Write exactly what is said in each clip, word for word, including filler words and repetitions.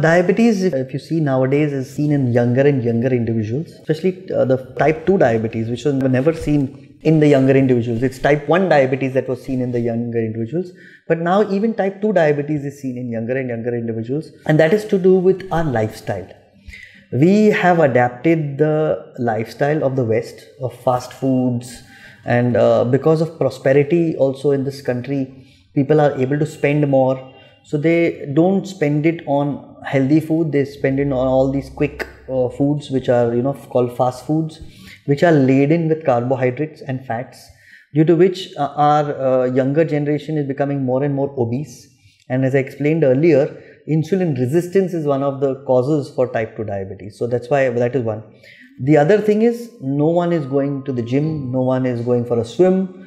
Diabetes, if you see nowadays, is seen in younger and younger individuals, especially uh, the type two diabetes, which was never seen in the younger individuals. It's type one diabetes that was seen in the younger individuals, but now even type two diabetes is seen in younger and younger individuals, and that is to do with our lifestyle. We have adapted the lifestyle of the West, of fast foods, and uh, because of prosperity also in this country, people are able to spend more. So they don't spend it on healthy food, they spend it on all these quick uh, foods which are, you know, called fast foods, which are laden with carbohydrates and fats, due to which uh, our uh, younger generation is becoming more and more obese. And as I explained earlier, insulin resistance is one of the causes for type two diabetes. So that's why that is one. The other thing is, no one is going to the gym, no one is going for a swim.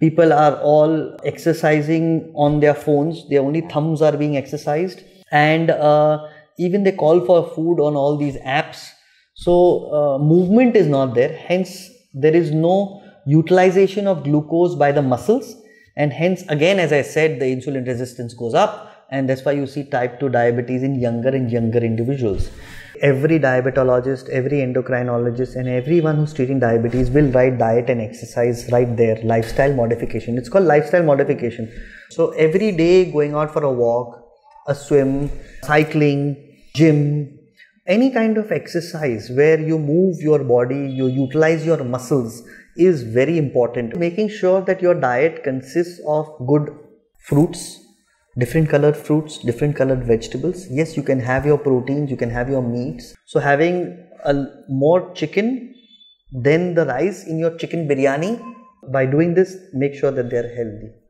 People are all exercising on their phones, their only thumbs are being exercised, and uh, even they call for food on all these apps. So uh, movement is not there, hence there is no utilization of glucose by the muscles, and hence again, as I said, the insulin resistance goes up, and that's why you see type two diabetes in younger and younger individuals. Every diabetologist, every endocrinologist, and everyone who's treating diabetes will write diet and exercise right there, lifestyle modification. It's called lifestyle modification. So every day going out for a walk, a swim, cycling, gym, any kind of exercise where you move your body, you utilize your muscles is very important. Making sure that your diet consists of good fruits, different colored fruits, different colored vegetables. Yes, you can have your proteins, you can have your meats. So having a, more chicken than the rice in your chicken biryani, by doing this, make sure that they are healthy.